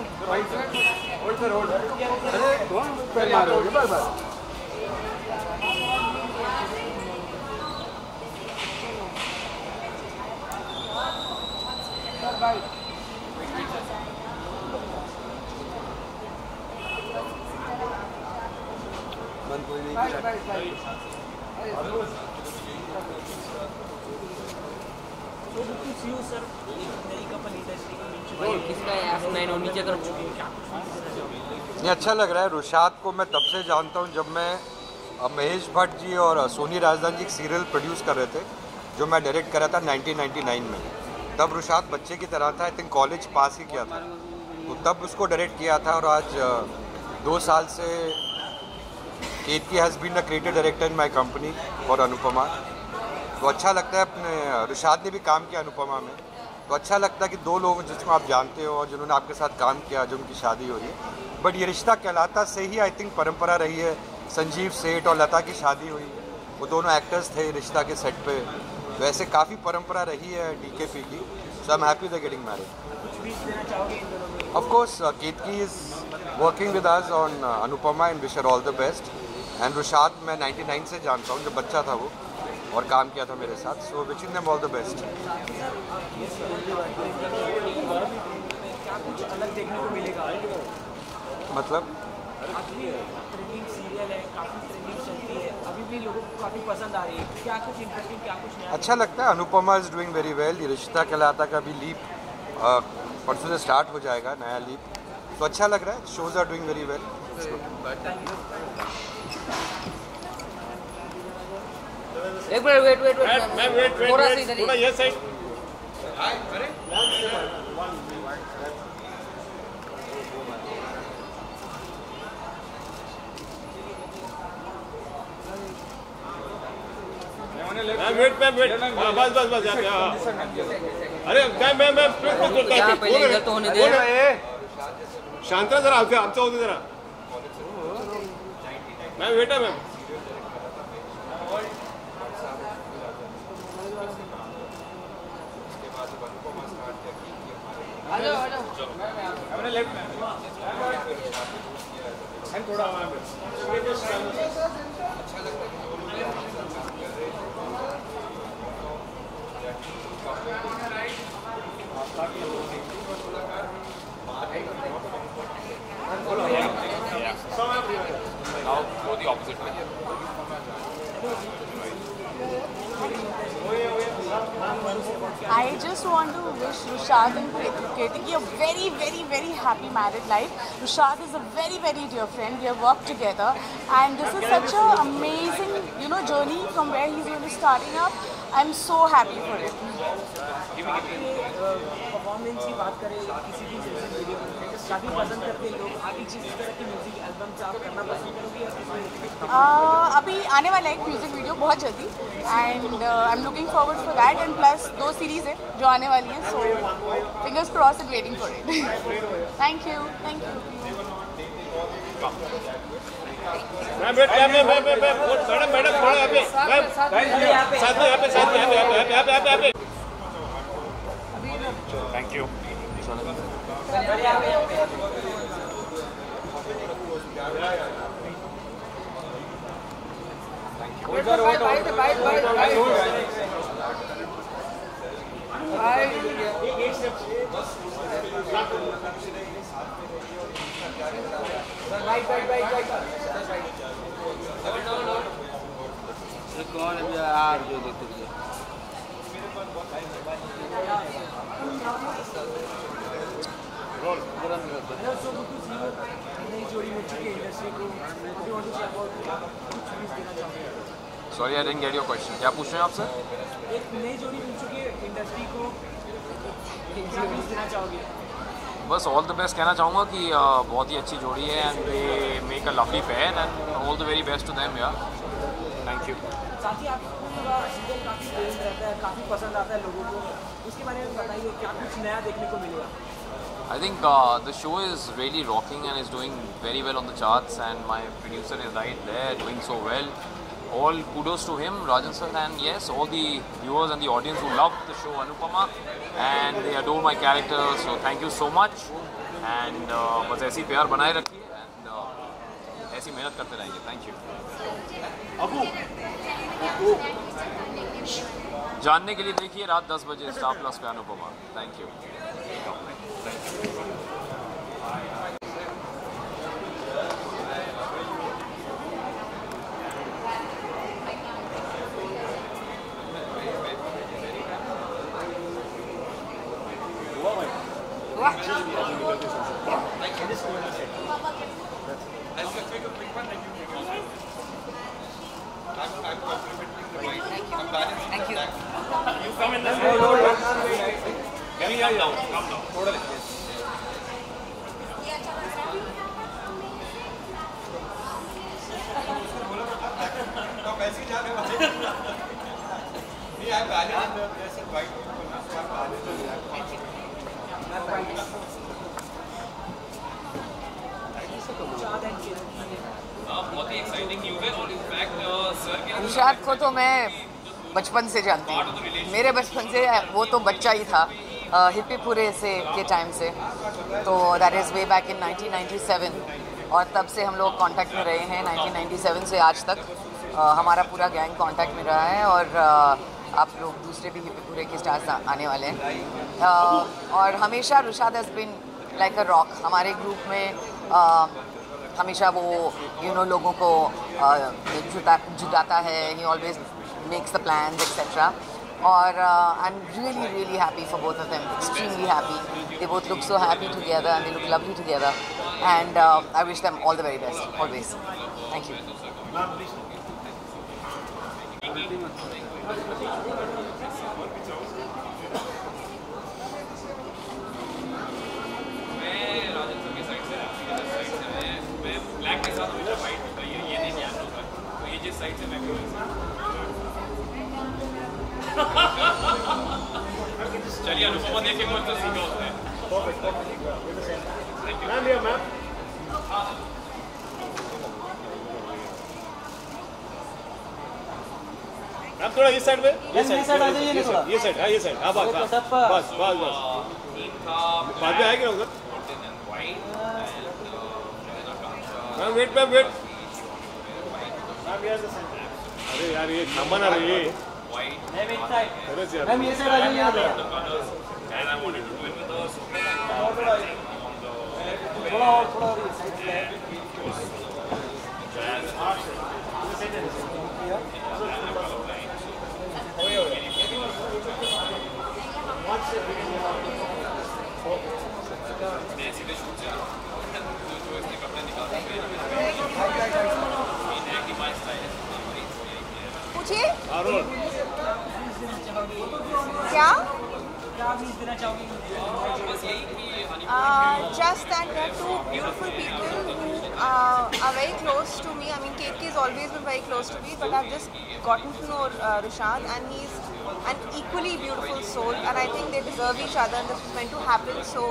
नहीं, अच्छा लग रहा है। रुशाद को मैं तब से जानता हूँ जब मैं महेश भट्ट जी और सोनी राजदान जी एक सीरियल प्रोड्यूस कर रहे थे जो मैं डायरेक्ट कर रहा था 1999 में। तब रुशाद बच्चे की तरह था, आई थिंक कॉलेज पास ही किया था, तो तब उसको डायरेक्ट किया था। और आज 2 साल से केतकी has been a creative director in my company और अनुपमा। तो अच्छा लगता है, अपने रुशाद ने भी काम किया अनुपमा में, तो अच्छा लगता है कि 2 लोग जिसको आप जानते हो और जिन्होंने आपके साथ काम किया, जो उनकी शादी हो रही है। बट ये रिश्ता कहलाता से ही आई थिंक परंपरा रही है। संजीव सेठ और लता की शादी हुई, वो दोनों एक्टर्स थे रिश्ता के सेट पे, तो ऐसे काफ़ी परंपरा रही है डीकेपी की। So I am happy they getting married. Of course Ketaki is working with us on Anupama and wish her all the best. And Rushad मैं 99 से जानता हूँ, जब बच्चा था वो और काम किया था मेरे साथ। So wishing them all the best. मतलब अच्छा लगता है। Anupama is doing very well. रिश्ता कहलाता का भी लीप परसों से स्टार्ट हो जाएगा, नया लीप, तो अच्छा लग रहा है। Shows are doing very well. एक मिनट वेट, थोड़ा सा इधर, थोड़ा ये साइड। अरे वेट, बस अरे मैं तो होने दे, शांत रहा जरा, आमचं होते जरा। मैम वेट है ma'am. I just want to wish Rushad and Ketaki a very, very, very happy married life. Rushad is a very, very dear friend. We have worked together, and this is such an amazing, you know, journey from where he's really starting up. I'm so happy for it. Performance की बात करें, किसी भी video में काफी पसंद करते हैं लोग। आप इस तरह की म्यूजिक एल्बम चाह करना पसंद करोगे? अभी आने वाला एक म्यूजिक वीडियो बहुत जल्दी, and I am looking forward for that, and plus 2 series है जो आने वाली है, so fingers cross and waiting for it. Thank you. Thank you. Sorry, I didn't get your question. क्या पूछ रहे हैं आप सर? एक नई जोड़ी मिल चुकी है, इंडस्ट्री को देना चाहोगे? बस ऑल द बेस्ट कहना चाहूँगा कि बहुत ही अच्छी जोड़ी है, and they make a lovely pair, and all the very best to them यार। Thank you. साथ ही आपको सीरियल काफ़ी फेम रहता है, काफ़ी पसंद आता है लोगों को, उसके बारे में बताइए, क्या कुछ नया देखने को मिलेगा? I think the show is really rocking and is doing very well on the charts, and my producer is right there doing so well. All kudos to him, Rajan sir, and yes, all the viewers and the audience who love the show Anupama, and they adore my character. So thank you so much. And बस ऐसी प्यार बनाए रखिए and ऐसी मेहनत करते रहिए। Thank you. जानने के लिए देखिए रात 10 बजे स्टार प्लस पे अनुपमा। Thank you. रुशाद को तो मैं बचपन से जानती हूँ, मेरे बचपन से वो तो बच्चा ही था हिप हिप हुर्रे से के टाइम से, तो that is way back in 1997 और तब से हम लोग कांटेक्ट में रहे हैं। 1997 से आज तक हमारा पूरा गैंग कांटेक्ट में रहा है और आप लोग दूसरे भी हिप हिप हुर्रे के स्टार्स आने वाले हैं। और हमेशा Rushad has been like a rock हमारे ग्रुप में। हमेशा वो यू नो लोगों को जुटाता है, he always makes the plans etcetera. और I am really really happy for both of them, extremely happy. They both look so happy together and they look lovely together and I wish them all the very best always. Thank you. Black के साथ मुझे white होता है, ये नहीं याद होता तो ये जिस साइड से मैं चलिए अनुपमा देखिए एक बार तो सीखा होता है। मैम ये मैम मैम थोड़ा इस साइड पे, ये साइड हाँ ये साइड हाँ बस बस बस बाद में आएगा उधर मैम। वेट मैम यार अरे यार ये नंबर आ रही है मैम ये साइड आ जाइए ना थोड़ा थोड़ा साइड पे पूछिए क्या देना चाहोगी? Just that there are two beautiful people who are very close to me. I mean Ketaki is always been very close to me but I have just gotten to know Rushad and he is an equally beautiful soul and I think they deserve each other and this was meant to happen, so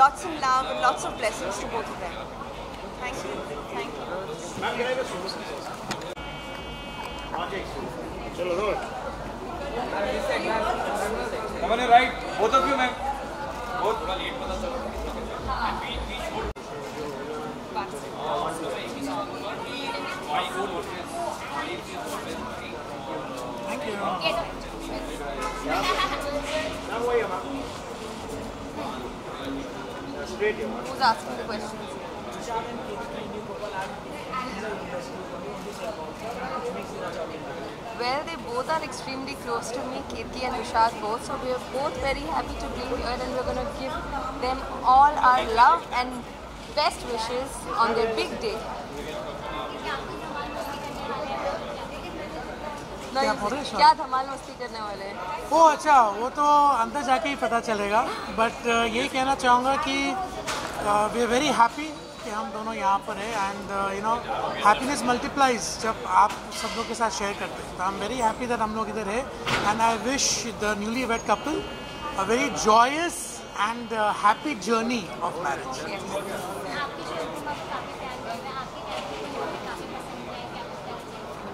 lots of love and lots of blessings to both of them. Thank you. Thank you. Ma'am can I have a show? Okay chalo roll come on right both of you ma'am both ka late pata chalo we should why good Who's asking the questions? Well, they both are extremely close to me, Ketaki and Rushad both. So we are both very happy to be here, and we're going to give them all our love and best wishes on their big day. क्या धमाल मस्ती करने वाले हैं? ओ अच्छा वो तो अंदर जाके ही पता चलेगा बट ये कहना चाहूँगा कि वी आर वेरी हैप्पी कि हम दोनों यहाँ पर हैं and you know happiness multiplies जब आप सब लोग के साथ शेयर करते हैं। तो I am very happy that हम लोग इधर है and I wish the newly wed couple a very joyous and happy journey of marriage.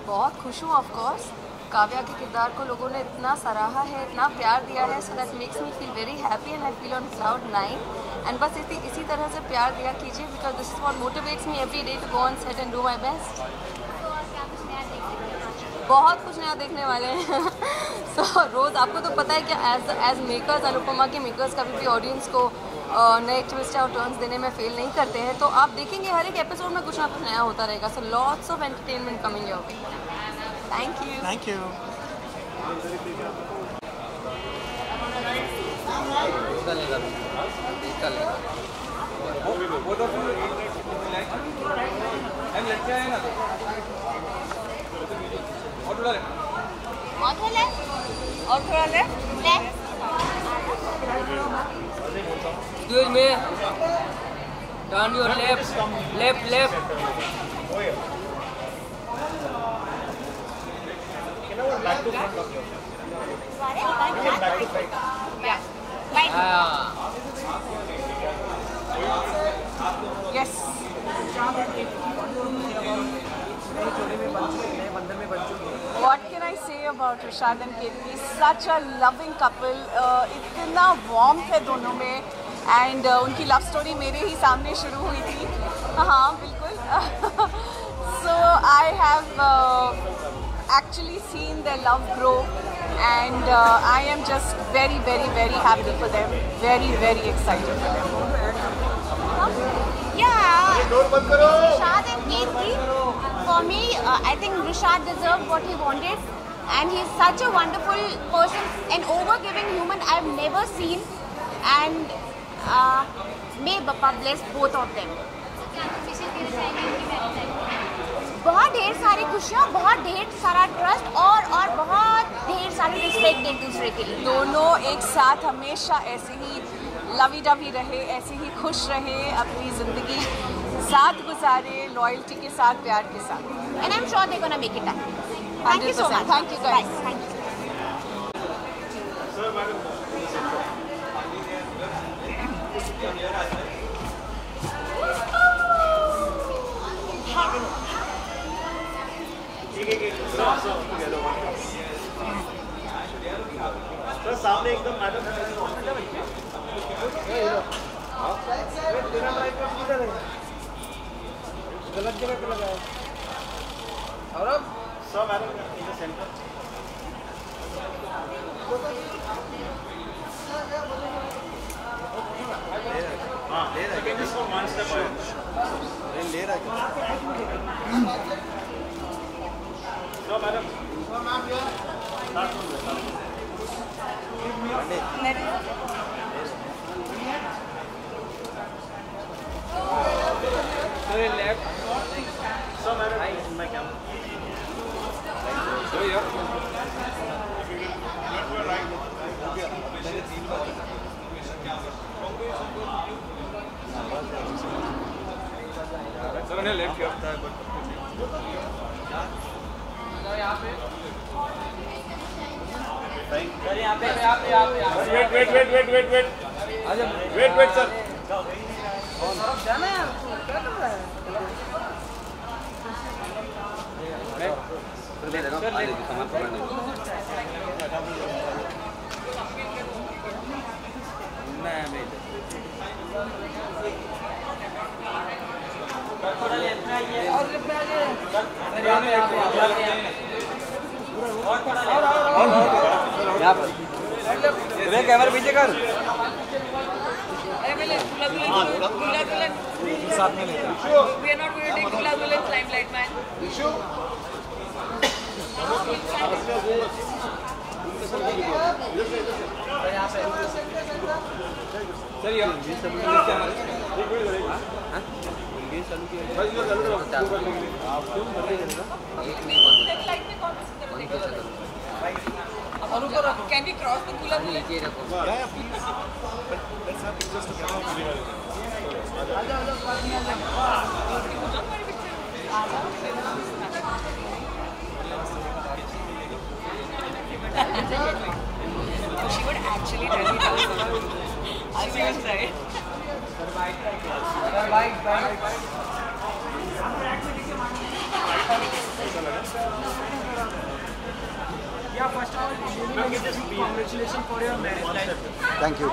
बहुत खुश हूँ ऑफ कोर्स काव्या के किरदार को लोगों ने इतना सराहा है, इतना प्यार दिया है, so that makes me feel very happy and I feel on cloud 9 and बस इसी तरह से प्यार दिया कीजिए because this is what motivates me every day to go on set and do my best. बहुत कुछ नया देखने वाले हैं। सो रोज़ आपको तो पता है कि एज मेकर्स, अनुपमा के मेकर्स कभी भी ऑडियंस को नए ट्विस्ट और टर्न्स देने में फेल नहीं करते हैं, तो आप देखेंगे हर एक एपिसोड में कुछ ना कुछ नया होता रहेगा। So lots of entertainment coming your way. Thank you. Thank you. और थोड़ा लेफ्ट स्क्वायर में down your left left left yes. What can I say about Rushad and Ketaki? Such a loving couple. इतना warmth है दोनों में and उनकी love story मेरे ही सामने शुरू हुई थी। हाँ बिल्कुल। So I have actually seen their love grow and I am just very very very happy for them. Very very excited for them. Yeah. Rushad and Ketaki. For me, I think Rushad deserved what he wanted, and he's such a wonderful person, an overgiving human I've never seen, and may Bappa bless both of them. बहुत ढेर सारी खुशियाँ, बहुत ढेर सारा trust और बहुत ढेर सारी रिस्पेक्ट एक दूसरे के लिए। दोनों एक साथ हमेशा ऐसे ही लवी डवी रहे, ऐसे ही खुश रहे, अपनी ज़िंदगी साथ गुजारे, लॉयल्टी के साथ, प्यार के साथ। And I am sure they gonna make it up. Thank you so much. Thank you guys. Thank you. Sir सामने एकदम मैडम गलत जगह पे लगाया और अब सब आ रहे हैं इधर सेंटर। हाँ ले रहा है इसको मानसता पर ले रहा है सब आ रहे हैं लेफ्ट लेफ्ट किया है बट यहाँ पे वेट अच्छा वेट सर जाना है क्या कर रहा है थोड़ा लेफ्ट में आइए और लेफ्ट में आइए और थोड़ा और यहां पर रे कैमरा पीछे कर अरे पहले गुलाब साथ में लेता we are not going to take गुलाब लाइमलाइट मैन इशू यहां से सर ये चालू किया है। आप क्यों कर रहे हैं? एक में कौन है? लाइट में कौन है? और ऊपर can we cross the cooler नीचे रखो। या please let's have just to get out video. आ जाओ बाद में आ जाओ। She would actually tell me I was right. Bike Congratulations for your marriage. Thank you.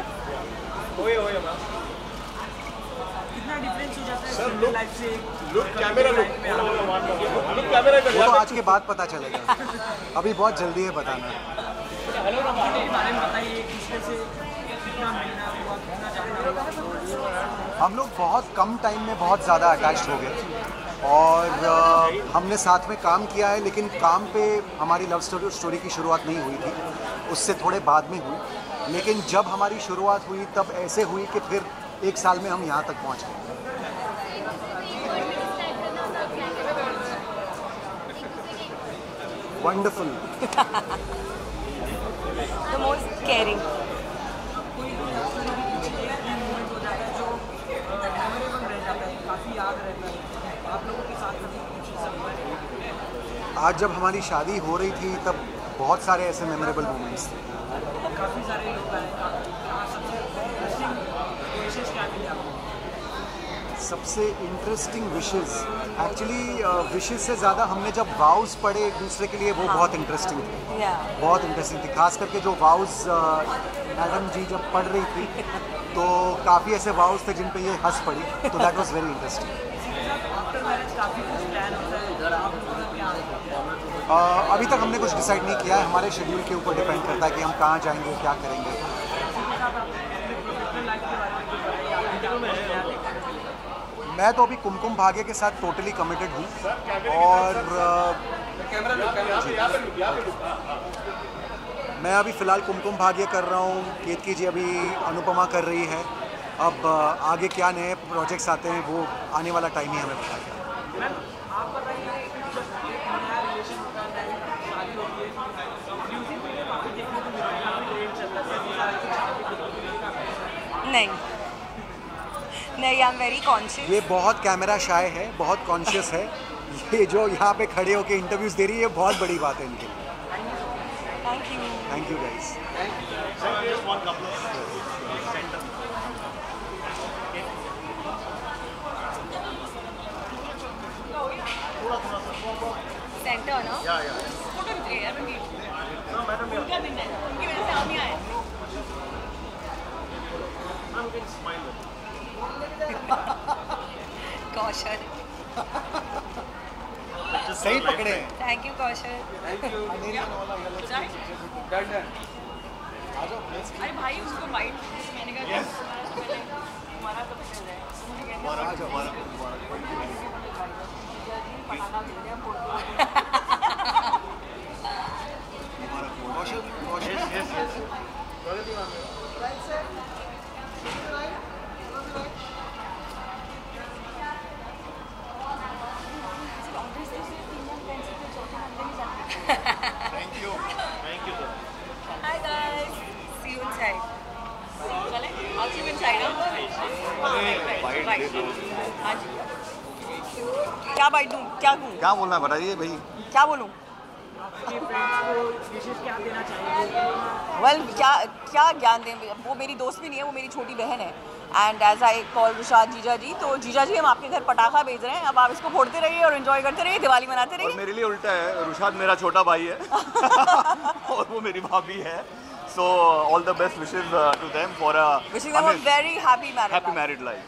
होए माँ. कितना डिफरेंस हो जाता है सिंगल लाइफ से. Look camera look. वो तो आज के बाद पता चलेगा. अभी बहुत जल्दी है बताना. हेलो राहुल के बारे में बताइए किसने से कितना महीना हुआ कितना जाना. हम लोग बहुत कम टाइम में बहुत ज़्यादा अटैच हो गए और हमने साथ में काम किया है लेकिन काम पे हमारी लव स्टोरी की शुरुआत नहीं हुई थी. उससे थोड़े बाद में हुई लेकिन जब हमारी शुरुआत हुई तब ऐसे हुई कि फिर एक साल में हम यहाँ तक पहुँच गए. वंडरफुल. The most caring. आज जब हमारी शादी हो रही थी तब बहुत सारे ऐसे मेमोरेबल मोमेंट्स थे. काफ़ी सारे लोग आए. सबसे इंटरेस्टिंग विशेस एक्चुअली विशेस से ज़्यादा हमने जब वाउस पढ़े एक दूसरे के लिए वो बहुत इंटरेस्टिंग थी. बहुत इंटरेस्टिंग थी खास करके जो वाउस मैडम जी जब पढ़ रही थी तो काफ़ी ऐसे वाउस थे जिन पे ये हंस पड़ी. तो दैट वाज वेरी इंटरेस्टिंग. अभी तक हमने कुछ डिसाइड नहीं किया है. हमारे शेड्यूल के ऊपर डिपेंड करता है कि हम कहाँ जाएंगे क्या करेंगे. मैं तो अभी कुमकुम भाग्य के साथ टोटली कमिटेड हूँ और मैं अभी फ़िलहाल कुमकुम भाग्य कर रहा हूँ. केतकी जी अभी अनुपमा कर रही है. अब आगे क्या नए प्रोजेक्ट्स आते हैं वो आने वाला टाइम ही हमें बताएगा. नहीं, आई एम वेरी कॉन्शियस. ये बहुत कैमरा शाय है, बहुत कॉन्शियस है. ये जो यहाँ पे खड़े होके इंटरव्यूज़ दे रही है बहुत बड़ी बात है इनके लिए. Thank you guys. Thank you. So just one couple of sentences. Center, no? Yeah, yeah. Put him there. I mean, no, madam. Put him there. He will not see me. I'm going to smile. Kaushal. सही पकड़े. Thank you Kaushal. Thank you. अरे भाई उसको mind मैंने कहा हमारा तो पसंद है. कौशल कौशल क्या बाइट दूँ क्या कहूँ क्या बोलना है बताइए भाई. क्या बोलूँ वेल क्या ज्ञान दें. वो मेरी दोस्त भी नहीं है, वो मेरी छोटी बहन है. And as I call Rushad जीजा जी, तो जीजा जी हम आपके घर पटाखा भेज रहे हैं, अब आप इसको फोड़ते रहिए और एंजॉय करते रहिए, दिवाली मनाते रहिए. मेरे लिए उल्टा है, रुशाद मेरा छोटा भाई है और वो मेरी भाभी है. So all the best wishes to them for a wishing them a very happy married life.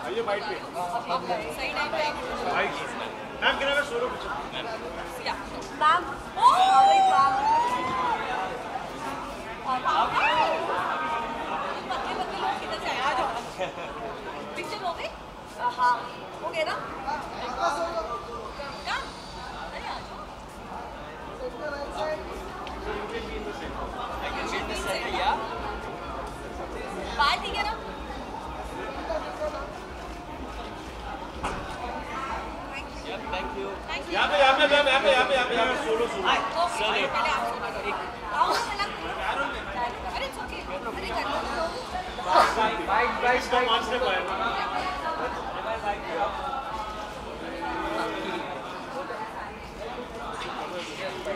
आइए बाइट पे सही टाइम पे मैम किराए में सोलो कुछ मैम. ओ भाई साहब पतले लोग किधर से आ जाओ. पिक्चर हो गई. हाँ हो गया ना. क्या अरे आ जाओ. बात ही क्या ना. Thank you. Thank you. यहाँ पे solo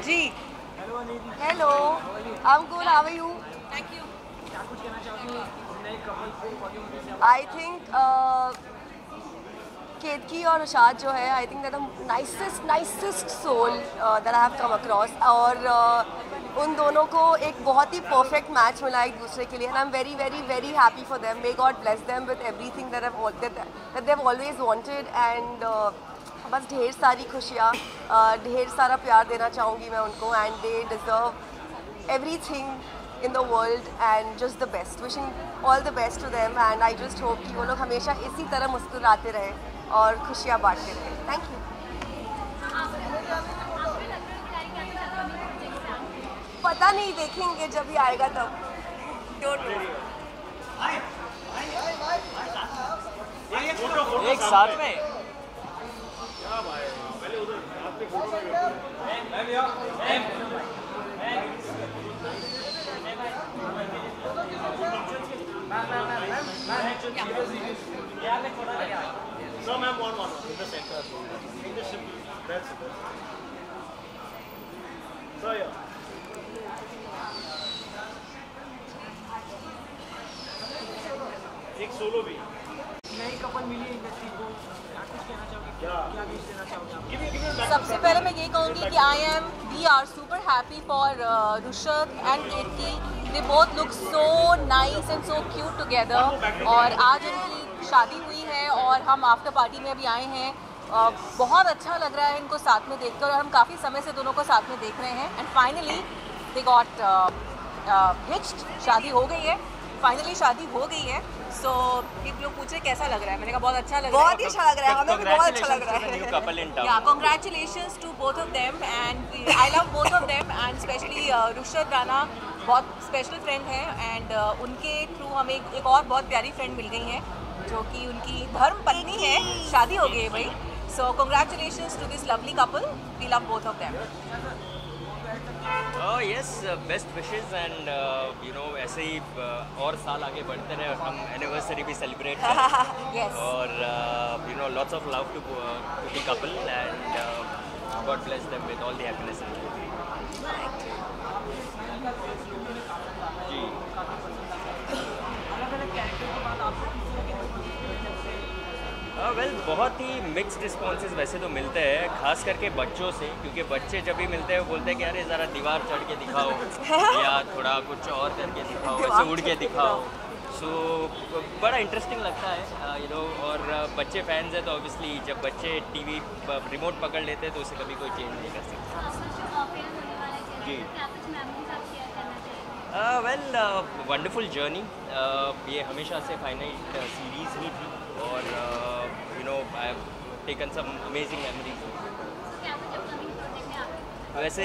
ji. Hello, I'm good. How are you? Thank you. I think Ketaki और Rushad जो है, I think that the nicest soul that I have come across. और उन दोनों को एक बहुत ही perfect match मिला एक दूसरे के लिए, and I'm very happy for them. May God bless them with everything that they've always wanted, and बस ढेर सारी खुशियाँ, ढेर सारा प्यार देना चाहूँगी मैं उनको, and they deserve everything in the world and just the best. Wishing all the best to them, and I just hope कि वो लोग हमेशा इसी तरह मुस्कुराते रहे और खुशियाँ बांटते रहे. Thank you. पता नहीं, देखेंगे जब भी आएगा तब. एक साथ में. No, ma'am, one. In the center. In the simple. That's it. So yeah. एक solo भी. नई कपल मिली इंडस्ट्री को. क्या कुछ कहना चाहोगे? क्या कुछ कहना चाहोगे? सबसे पहले मैं ये कहूँगी कि we are super happy for Rushad and Ketaki. They both look so nice and so cute together. और आज उनकी शादी हुई है और हम आफ्टर पार्टी में भी आए हैं. बहुत अच्छा लग रहा है इनको साथ में देखकर, और हम काफ़ी समय से दोनों को साथ में देख रहे हैं. And finally they got hitched, शादी हो गई है. फाइनली शादी हो गई है. सो एक लोग पूछे कैसा लग रहा है, मैंने कहा बहुत अच्छा लग रहा है. बहुत ही अच्छा लग रहा है, हमें भी बहुत अच्छा लग रहा है. या congratulations to both of them, and I love both of them, and specially Rushad Rana बहुत स्पेशल फ्रेंड है. एंड उनके थ्रू हमें एक और बहुत प्यारी फ्रेंड मिल गई है जो कि उनकी धर्म पत्नी है. शादी हो गई है भाई. So congratulations to this lovely couple, we love both of them. Yes, best wishes, and ऐसे ही और साल आगे बढ़ते रहे. हम एनिवर्सरी भी सेलिब्रेट करें. Yes. और lots of love to the couple, and God bless them with all the happiness and glory. Thank you. जी. अलग-अलग कैरेक्टर के बाद आपको well बहुत ही मिक्स्ड रिस्पॉन्सेज वैसे तो मिलते हैं, खास करके बच्चों से, क्योंकि बच्चे जब भी मिलते हैं वो बोलते हैं कि अरे ज़रा दीवार चढ़ के दिखाओ या थोड़ा कुछ और करके दिखाओ, ऐसे उड़ के दिखाओ. सो बड़ा इंटरेस्टिंग लगता है और बच्चे फैंस हैं तो ऑब्वियसली जब बच्चे टीवी रिमोट पकड़ लेते हैं तो उसे कभी कोई चेंज नहीं कर सकता. जी वेल, वंडरफुल जर्नी. ये हमेशा से फाइनाइट सीरीज़ ही थी, और I have taken some amazing memories. वैसे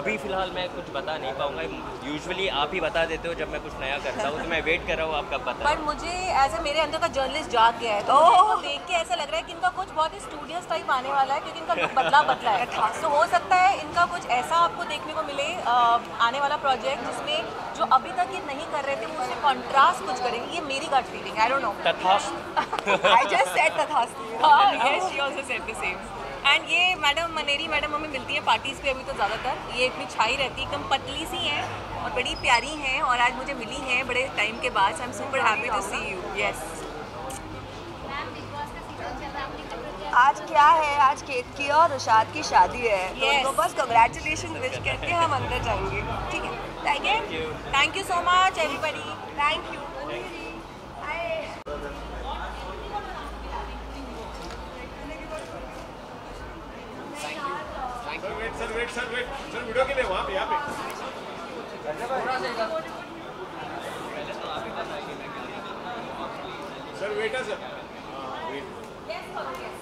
अभी फ़िलहाल मैं कुछ बता नहीं पाऊँगा. यूजुअली आप ही बता देते हो जब मैं कुछ नया करता हूँ, तो मैं वेट कर रहा हूँ आप कब बताओ. पर मुझे ऐसा मेरे अंदर का जर्नलिस्ट जाग गया है, तो इनको देख के ऐसा लग रहा है कि इनका कुछ बहुत ही स्टूडियस टाइप आने वाला है, क्योंकि इनका लुक बदला है. तो हो सकता है इनका कुछ ऐसा आपको देखने को मिले आने वाला प्रोजेक्ट जिसमें जो अभी तक ये नहीं कर रहे थे उससे कॉन्ट्रास्ट कुछ करेंगे. ये मेरी gut feeling, I don't know. तथास्तु, आई जस्ट सेड तथास्तु. हां, yes, she also said the same. And ये मैडम मनेरी मैडम हमें मिलती है पार्टीज पे अभी तो ज़्यादातर. ये इतनी छाई रहती है, एकदम पतली सी है और बड़ी प्यारी हैं, और आज मुझे मिली हैं बड़े टाइम के बाद. I am super happy to see you. Yes. आज क्या है, आज केतकी और रुशाद की शादी है, तो उनको बस कांग्रेचुलेशन विश करके हम अंदर जाएंगे. ठीक है. Thank you so much everybody. Thank you. Hi. Thank you. Wait. Sir, video के लिए वहाँ पे, यहाँ पे. Sir, wait a sir. Wait. Yes, yes.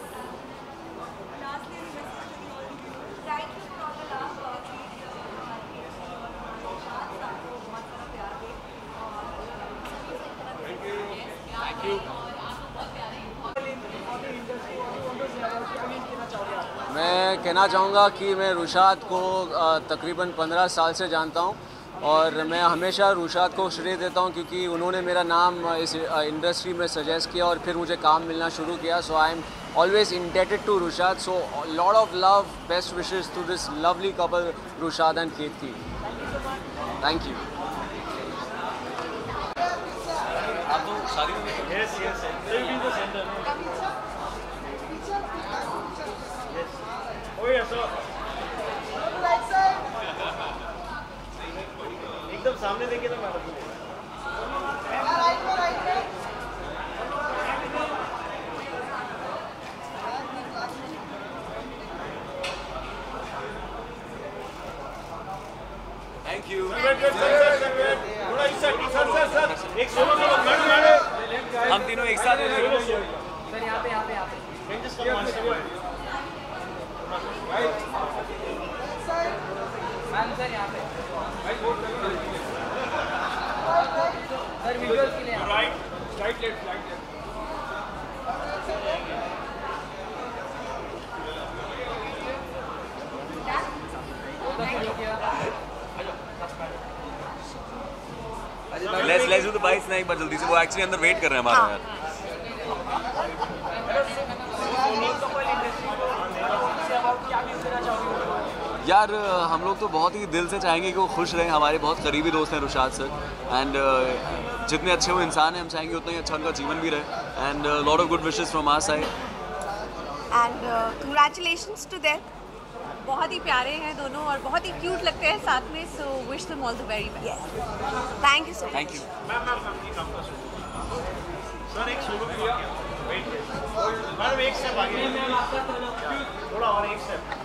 मैं कहना चाहूँगा कि मैं रुशाद को तकरीबन 15 साल से जानता हूँ और मैं हमेशा रुशाद को श्रेय देता हूँ क्योंकि उन्होंने मेरा नाम इस इंडस्ट्री में सजेस्ट किया और फिर मुझे काम मिलना शुरू किया। So I am always indebted to Rushad, so a lot of love, best wishes to this lovely couple Rushad and Ketaki. Thank you. आप तो सारी yes yes they be the center yes oh yes sir right side एकदम सामने देखिए तो मैं right thank you. हम तीनों एक साथ लेट्स डू द बाइक्स ना एक बार जल्दी से, वो एक्चुअली अंदर वेट कर रहे हैं हमारे यार। यार हम लोग तो बहुत ही दिल से चाहेंगे कि वो खुश रहें, हमारे बहुत करीबी दोस्त हैं रुशाद सर एंड जितने अच्छे वो इंसान हैं हम चाहेंगे उतना ही अच्छा उनका जीवन भी रहे and lot of good wishes from our side and congratulations to them. बहुत ही प्यारे हैं दोनों और बहुत ही क्यूट लगते हैं साथ में, so wish them all the very best. Thank you so much. Thank you sir. एक सोलो भी किया वेट मैडम, एक स्टेप आगे मैम, आपका थोड़ा और एक स्टेप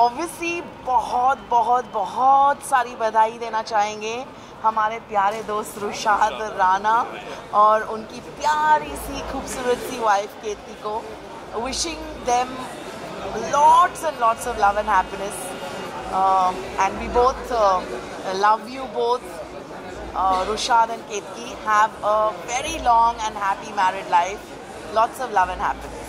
ऑब्वियसली बहुत बहुत बहुत सारी बधाई देना चाहेंगे हमारे प्यारे दोस्त रुशाद राणा और उनकी प्यारी सी खूबसूरत सी वाइफ केतकी को। Wishing them lots of love and happiness and we both love you both. Rushad and Ketaki have a very long and happy married life. Lots of love and happiness.